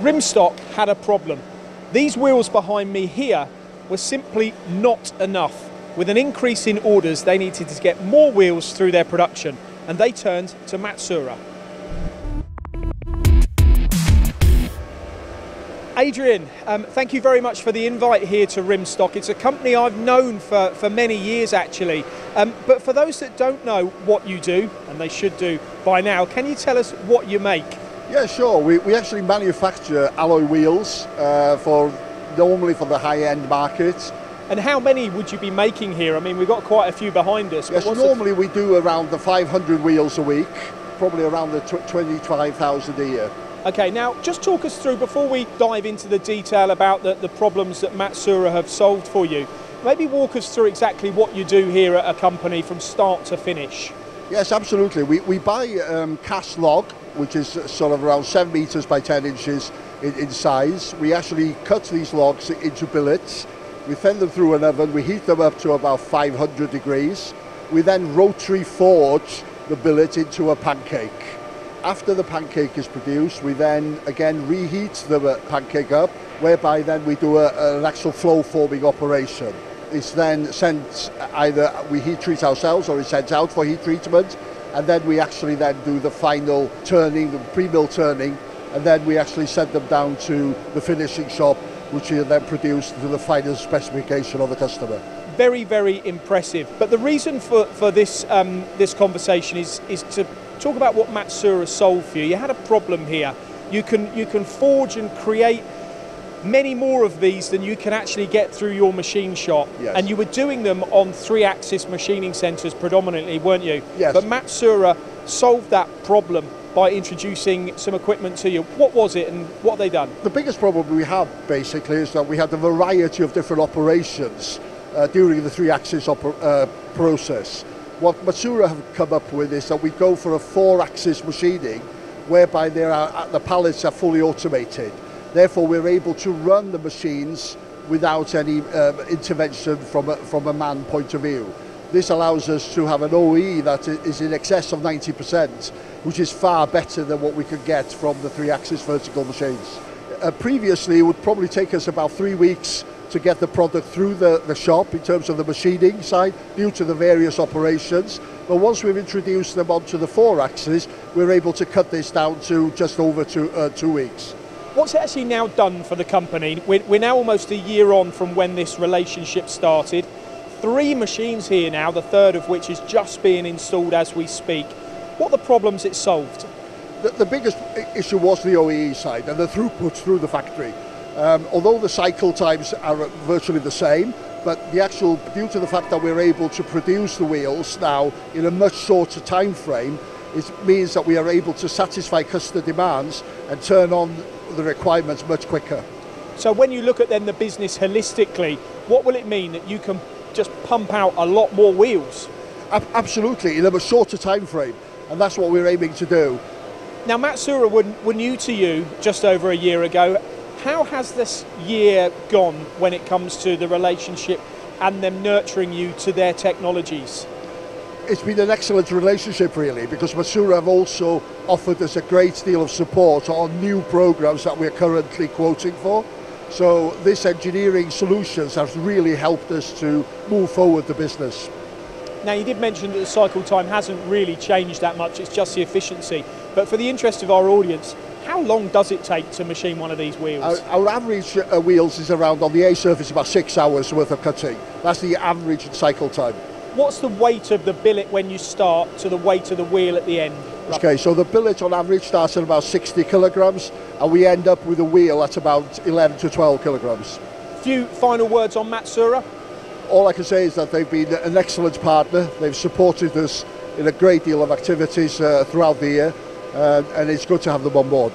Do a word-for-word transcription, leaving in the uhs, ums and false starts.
Rimstock had a problem. These wheels behind me here were simply not enough. With an increase in orders, they needed to get more wheels through their production, and they turned to Matsuura. Adrian, um, thank you very much for the invite here to Rimstock. It's a company I've known for, for many years actually, um, but for those that don't know what you do, and they should do by now, can you tell us what you make? Yeah, sure. We, we actually manufacture alloy wheels uh, for normally for the high-end market. And how many would you be making here? I mean, we've got quite a few behind us. Yes, normally we do around the five hundred wheels a week, probably around the twenty-five thousand a year. Okay, now just talk us through, before we dive into the detail about the, the problems that Matsuura have solved for you, maybe walk us through exactly what you do here at a company from start to finish. Yes, absolutely. We, we buy um, cast log, which is sort of around seven metres by ten inches in, in size. We actually cut these logs into billets. We send them through an oven. We heat them up to about five hundred degrees. We then rotary forge the billet into a pancake. After the pancake is produced, we then again reheat the pancake up, whereby then we do a, an actual flow forming operation. It's then sent, either we heat treat ourselves or it's sent out for heat treatment, and then we actually then do the final turning, the pre-mill turning, and then we actually send them down to the finishing shop, which is then produced to the final specification of the customer. Very, very impressive. But the reason for, for this, um, this conversation is, is to talk about what Matsuura solved for you. You had a problem here. You can, you can forge and create many more of these than you can actually get through your machine shop. Yes. And you were doing them on three-axis machining centres predominantly, weren't you? Yes. But Matsuura solved that problem by introducing some equipment to you. What was it and what have they done? The biggest problem we have basically is that we had a variety of different operations uh, during the three-axis uh, process. What Matsuura have come up with is that we go for a four-axis machining, whereby there are, the pallets are fully automated. Therefore, we're able to run the machines without any um, intervention from a, from a man point of view. This allows us to have an O E that is in excess of ninety percent, which is far better than what we could get from the three-axis vertical machines. Uh, previously, it would probably take us about three weeks to get the product through the, the shop in terms of the machining side due to the various operations. But once we've introduced them onto the four axis, we're able to cut this down to just over two, uh, two weeks. What's it actually now done for the company? We're, we're now almost a year on from when this relationship started. Three machines here now, the third of which is just being installed as we speak. What are the problems it solved? The, the biggest issue was the O E E side and the throughput through the factory. Um, although the cycle times are virtually the same, but the actual, due to the fact that we're able to produce the wheels now in a much shorter time frame, it means that we are able to satisfy customer demands and turn on the requirements much quicker. So when you look at then the business holistically, what will it mean that you can just pump out a lot more wheels? Absolutely, in a much shorter time frame, and that's what we're aiming to do. Now Matsuura were, were new to you just over a year ago. How has this year gone when it comes to the relationship and them nurturing you to their technologies? It's been an excellent relationship really, because Matsuura have also offered us a great deal of support on new programs that we're currently quoting for. So this engineering solutions has really helped us to move forward the business. Now you did mention that the cycle time hasn't really changed that much, it's just the efficiency. But for the interest of our audience, how long does it take to machine one of these wheels? Our, our average uh, wheels is around, on the A surface, about six hours worth of cutting. That's the average cycle time. What's the weight of the billet when you start to the weight of the wheel at the end? Okay, so the billet on average starts at about sixty kilograms and we end up with a wheel at about eleven to twelve kilograms. Few final words on Matsuura? All I can say is that they've been an excellent partner. They've supported us in a great deal of activities uh, throughout the year. Uh, and it's good to have them on board.